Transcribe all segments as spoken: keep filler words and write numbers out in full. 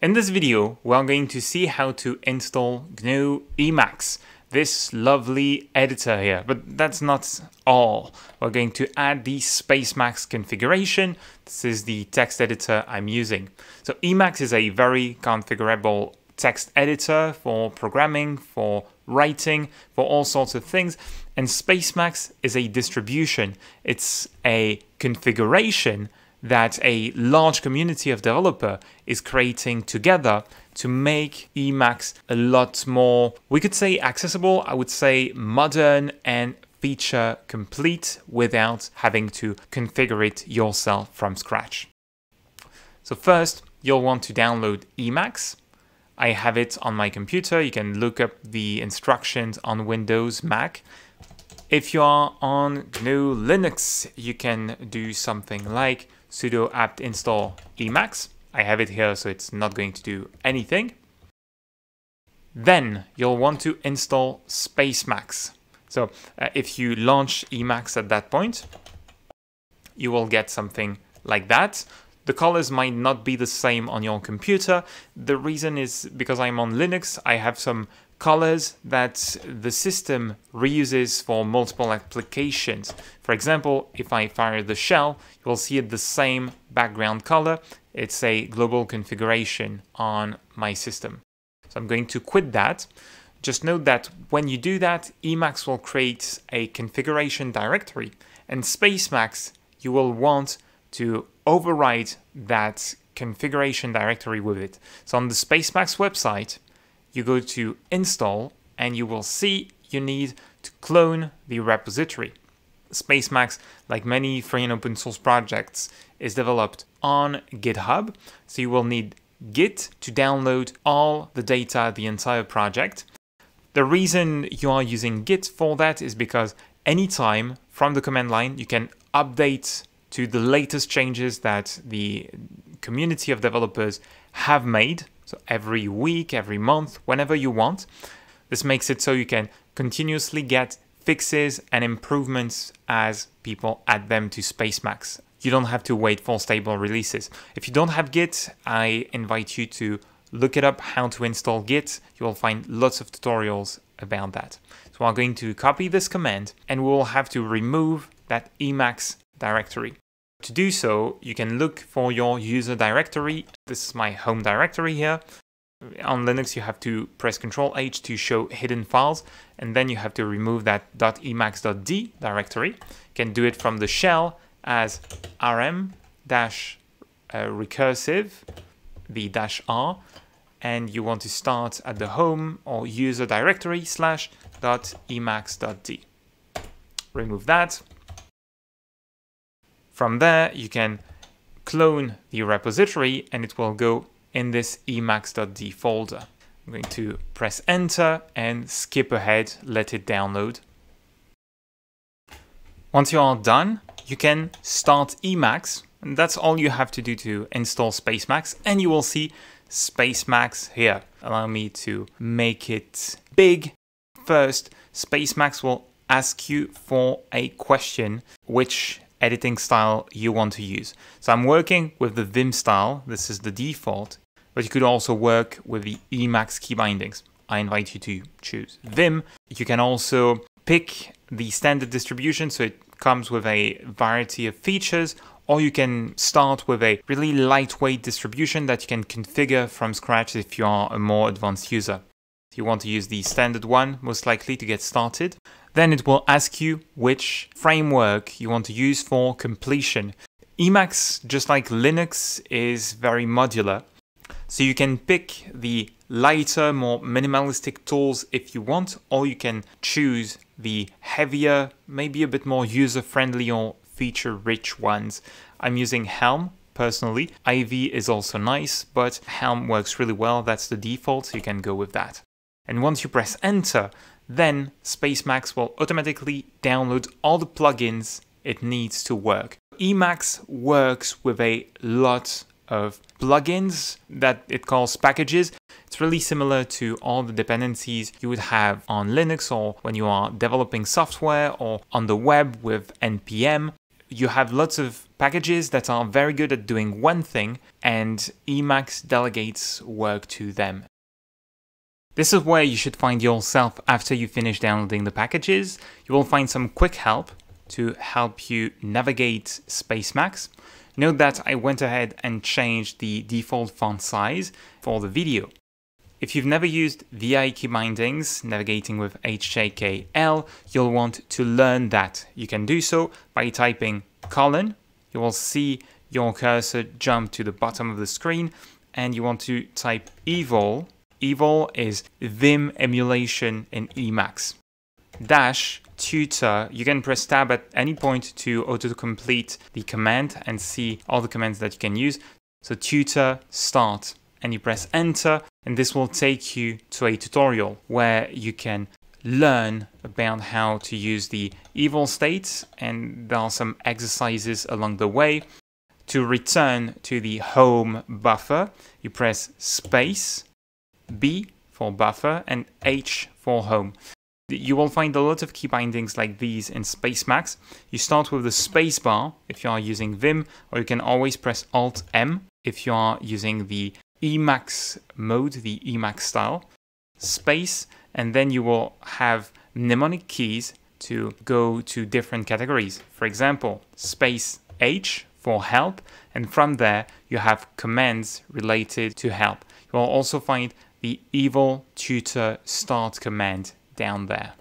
In this video, we are going to see how to install G N U Emacs, this lovely editor here. But that's not all. We're going to add the Spacemacs configuration. This is the text editor I'm using. So Emacs is a very configurable text editor for programming, for writing, for all sorts of things. And Spacemacs is a distribution. It's a configuration that a large community of developers is creating together to make Emacs a lot more, we could say accessible, I would say modern and feature complete without having to configure it yourself from scratch. So first, you'll want to download Emacs. I have it on my computer. You can look up the instructions on Windows, Mac. If you are on G N U Linux, you can do something like sudo apt install Emacs. I have it here, so it's not going to do anything. Then you'll want to install Spacemacs. So uh, if you launch Emacs at that point, you will get something like that. The colors might not be the same on your computer. The reason is because I'm on Linux, I have some colors that the system reuses for multiple applications. For example, if I fire the shell, you'll see it the same background color. It's a global configuration on my system. So I'm going to quit that. Just note that when you do that, Emacs will create a configuration directory, and Spacemacs, you will want to override that configuration directory with it. So on the Spacemacs website, you go to install and you will see you need to clone the repository. Spacemacs, like many free and open source projects, is developed on GitHub. So you will need Git to download all the data, the entire project. The reason you are using Git for that is because anytime from the command line, you can update to the latest changes that the community of developers have made. So every week, every month, whenever you want. This makes it so you can continuously get fixes and improvements as people add them to Spacemacs. You don't have to wait for stable releases. If you don't have Git, I invite you to look it up, how to install Git. You will find lots of tutorials about that. So I'm going to copy this command and we'll have to remove that Emacs directory. To do so, you can look for your user directory. This is my home directory here. On Linux, you have to press control H to show hidden files, and then you have to remove that .emacs.d directory. You can do it from the shell as rm-recursive, the dash r, and you want to start at the home or user directory slash .emacs.d. Remove that. From there, you can clone the repository and it will go in this emacs.d folder. I'm going to press enter and skip ahead, let it download. Once you are done, you can start Emacs, and that's all you have to do to install Spacemacs, and you will see Spacemacs here. Allow me to make it big. First, Spacemacs will ask you for a question, which editing style you want to use. So I'm working with the Vim style, this is the default, but you could also work with the Emacs key bindings. I invite you to choose Vim. You can also pick the standard distribution, so it comes with a variety of features, or you can start with a really lightweight distribution that you can configure from scratch if you are a more advanced user. You want to use the standard one, most likely, to get started. Then it will ask you which framework you want to use for completion. Emacs, just like Linux, is very modular. So you can pick the lighter, more minimalistic tools if you want, or you can choose the heavier, maybe a bit more user-friendly or feature-rich ones. I'm using Helm. Personally, Ivy is also nice, but Helm works really well. That's the default, so you can go with that. And once you press enter, then Spacemacs will automatically download all the plugins it needs to work. Emacs works with a lot of plugins that it calls packages. It's really similar to all the dependencies you would have on Linux or when you are developing software or on the web with N P M. you have lots of packages that are very good at doing one thing, and Emacs delegates work to them. This is where you should find yourself after you finish downloading the packages. You will find some quick help to help you navigate Spacemacs. Note that I went ahead and changed the default font size for the video. If you've never used V I key bindings, navigating with H J K L, you'll want to learn that. You can do so by typing colon. You will see your cursor jump to the bottom of the screen, and you want to type evil. Evil is Vim emulation in Emacs. Dash, tutor, you can press tab at any point to autocomplete the command and see all the commands that you can use. So tutor, start, and you press enter, and this will take you to a tutorial where you can learn about how to use the evil states, and there are some exercises along the way. To return to the home buffer, you press space, B for buffer, and H for home. You will find a lot of key bindings like these in Spacemacs. You start with the spacebar if you are using Vim, or you can always press Alt M if you are using the Emacs mode, the Emacs style. Space, and then you will have mnemonic keys to go to different categories. For example, space H for help, and from there you have commands related to help. You will also find the evil tutor start command down there.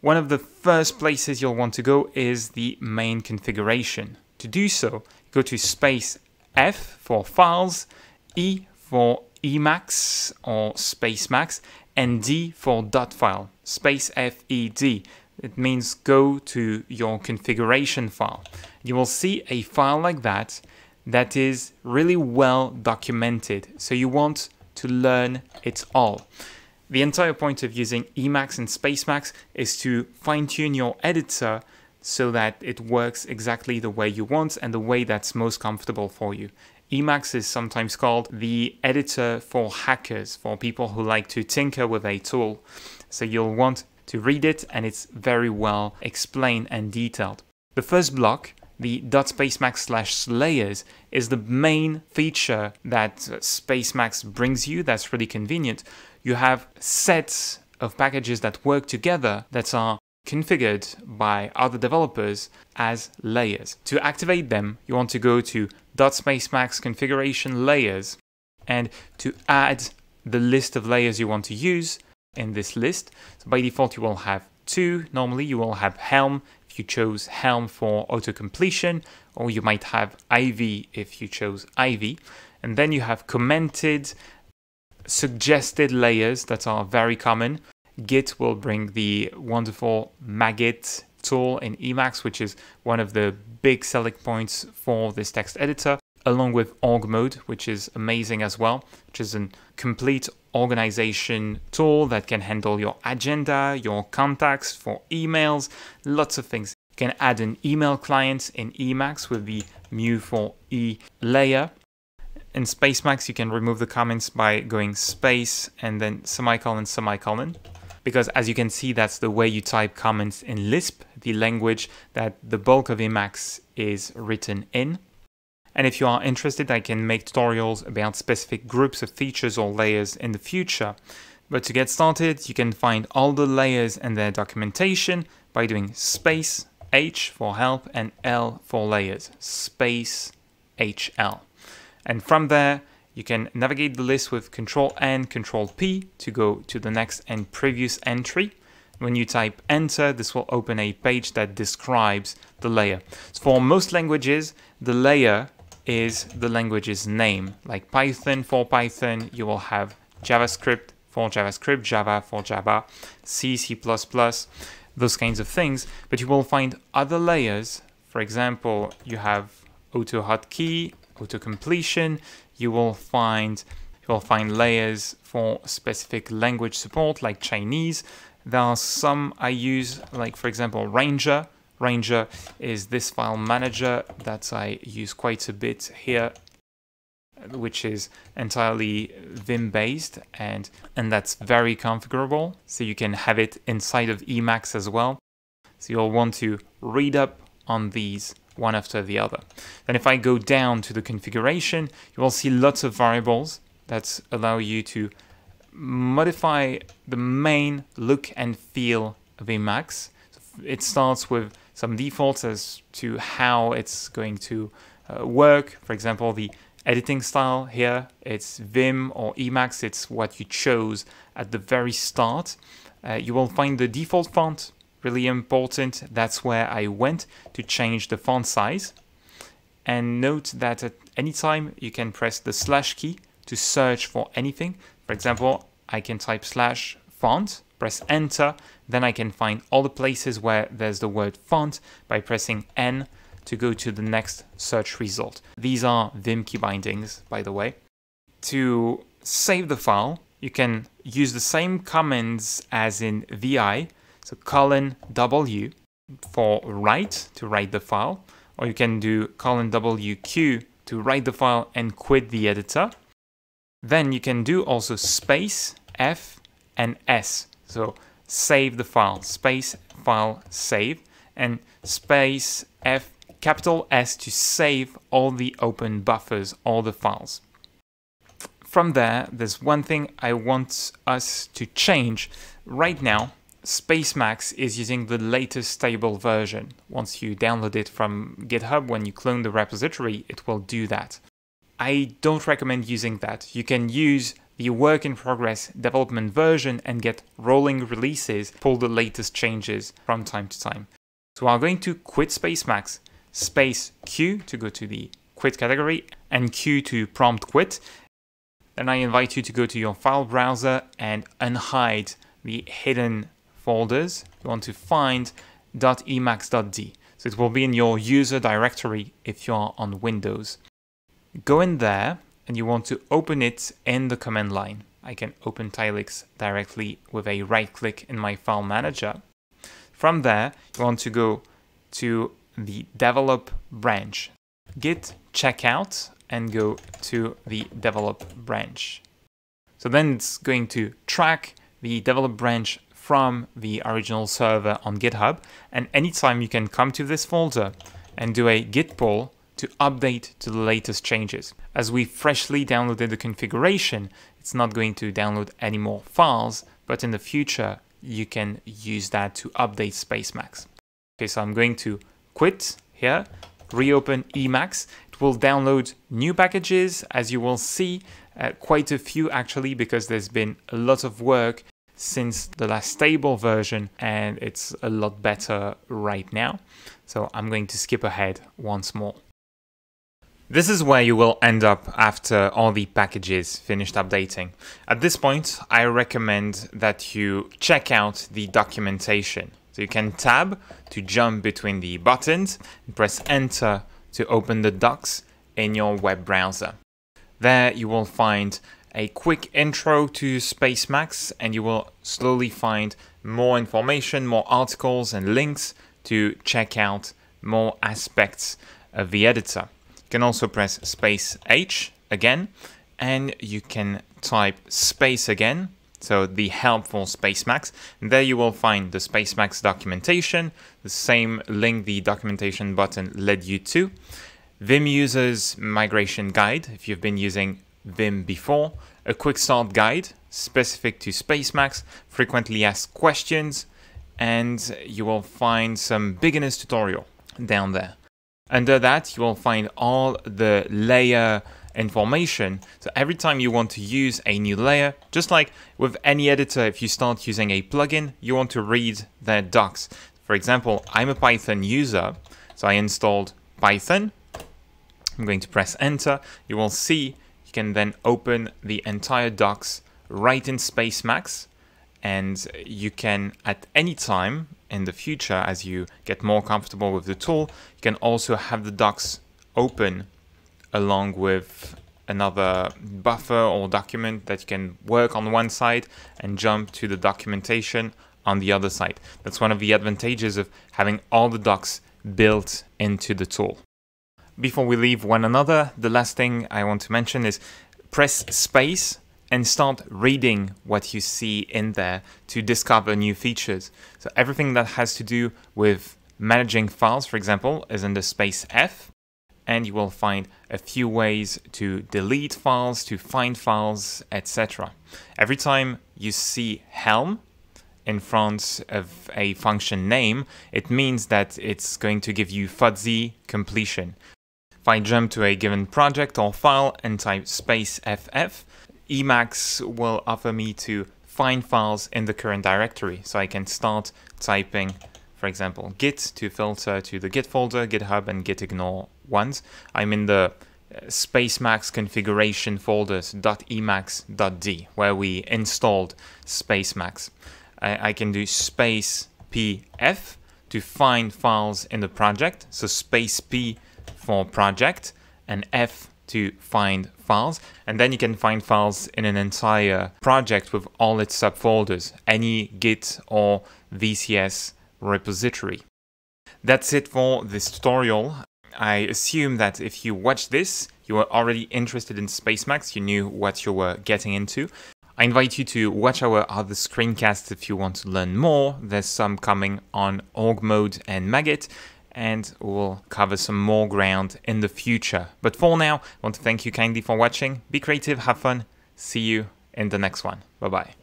One of the first places you'll want to go is the main configuration. To do so, go to space F for files, E for Emacs or Spacemacs, and D for dot file, space F E D. It means go to your configuration file. You will see a file like that that is really well documented, so you want to learn it all. The entire point of using Emacs and Spacemacs is to fine-tune your editor so that it works exactly the way you want and the way that's most comfortable for you. Emacs is sometimes called the editor for hackers, for people who like to tinker with a tool. So you'll want to read it, and it's very well explained and detailed. The first block, the .spacemacs slash layers, is the main feature that Spacemacs brings you that's really convenient. You have sets of packages that work together that are configured by other developers as layers. To activate them, you want to go to .spacemacs configuration layers, and to add the list of layers you want to use in this list. So by default, you will have two. Normally, you will have Helm if you chose Helm for auto-completion, or you might have Ivy if you chose Ivy. And then you have commented, suggested layers that are very common. Git will bring the wonderful Magit tool in Emacs, which is one of the big selling points for this text editor, along with Org mode, which is amazing as well, which is a complete organization tool that can handle your agenda, your contacts for emails, lots of things. You can add an email client in Emacs with the mu four e layer. In Spacemacs, you can remove the comments by going space and then semicolon, semicolon, because as you can see, that's the way you type comments in Lisp, the language that the bulk of Emacs is written in. And if you are interested, I can make tutorials about specific groups of features or layers in the future. But to get started, you can find all the layers and their documentation by doing space H for help and L for layers, space H L. And from there, you can navigate the list with control N, control P to go to the next and previous entry. When you type enter, this will open a page that describes the layer. So for most languages, the layer is the language's name, like Python for Python. You will have JavaScript for JavaScript, Java for Java, C, C plus plus, those kinds of things. But you will find other layers. For example, you have auto hotkey, auto completion. You will find you will find layers for specific language support, like Chinese. There are some I use, like for example Ranger. Ranger is this file manager that I use quite a bit here, which is entirely Vim based, and, and that's very configurable. So you can have it inside of Emacs as well. So you'll want to read up on these one after the other. Then if I go down to the configuration, you will see lots of variables that allow you to modify the main look and feel of Emacs. It starts with some defaults as to how it's going to uh, work. For example, the editing style here, it's Vim or Emacs, it's what you chose at the very start. Uh, you will find the default font, really important. That's where I went to change the font size. And note that at any time you can press the slash key to search for anything. For example, I can type slash font, press enter, then I can find all the places where there's the word font by pressing N to go to the next search result. These are Vim key bindings, by the way. To save the file, you can use the same commands as in V I, so colon W for write, to write the file, or you can do colon W Q to write the file and quit the editor. Then you can do also space, F, and S, so save the file, space, file, save, and space, F, capital S to save all the open buffers, all the files. From there, there's one thing I want us to change. Right now, Spacemacs is using the latest stable version. Once you download it from GitHub, when you clone the repository, it will do that. I don't recommend using that. You can use the work in progress development version and get rolling releases, pull the latest changes from time to time. So I'm going to quit Spacemacs, space Q to go to the quit category and Q to prompt quit. Then I invite you to go to your file browser and unhide the hidden folders. You want to find .emacs.d. So it will be in your user directory if you are on Windows. Go in there and you want to open it in the command line. I can open Tilex directly with a right click in my file manager. From there, you want to go to the develop branch, git checkout, and go to the develop branch. So then it's going to track the develop branch from the original server on GitHub, and anytime you can come to this folder and do a git pull to update to the latest changes. As we freshly downloaded the configuration, it's not going to download any more files, but in the future, you can use that to update Spacemacs. Okay, so I'm going to quit here, reopen Emacs. It will download new packages, as you will see, uh, quite a few actually, because there's been a lot of work since the last stable version, and it's a lot better right now. So I'm going to skip ahead once more. This is where you will end up after all the packages finished updating. At this point, I recommend that you check out the documentation. So you can tab to jump between the buttons and press enter to open the docs in your web browser. There you will find a quick intro to Spacemacs, and you will slowly find more information, more articles and links to check out more aspects of the editor. You can also press space H again, and you can type space again, so the help for Spacemacs. And there you will find the Spacemacs documentation, the same link the documentation button led you to, Vim users migration guide if you've been using Vim before, a quick start guide specific to Spacemacs, frequently asked questions, and you will find some beginners tutorial down there. Under that, you will find all the layer information. So every time you want to use a new layer, just like with any editor, if you start using a plugin, you want to read their docs. For example, I'm a Python user, so I installed Python. I'm going to press enter. You will see you can then open the entire docs right in Spacemacs, and you can at any time in the future, as you get more comfortable with the tool, you can also have the docs open along with another buffer or document that you can work on one side and jump to the documentation on the other side. That's one of the advantages of having all the docs built into the tool. Before we leave one another, the last thing I want to mention is press space and start reading what you see in there to discover new features. So everything that has to do with Managing files, for example, is under space F, and you will find a few ways to delete files, to find files, et cetera. Every time you see Helm in front of a function name, it means that it's going to give you fuzzy completion. If I jump to a given project or file and type space F F, Emacs will offer me to find files in the current directory. So I can start typing, for example, git to filter to the git folder, GitHub, and gitignore ones. I'm in the Spacemacs configuration folders .emacs.d, where we installed Spacemacs. I, I can do space P F to find files in the project. So space P for project and F to find files, and then you can find files in an entire project with all its subfolders, any Git or V C S repository. That's it for this tutorial. I assume that if you watched this, you were already interested in Spacemacs, you knew what you were getting into. I invite you to watch our other screencasts if you want to learn more. There's some coming on Org Mode and Magit, and we'll cover some more ground in the future. But for now, I want to thank you kindly for watching. Be creative, have fun. See you in the next one. Bye-bye.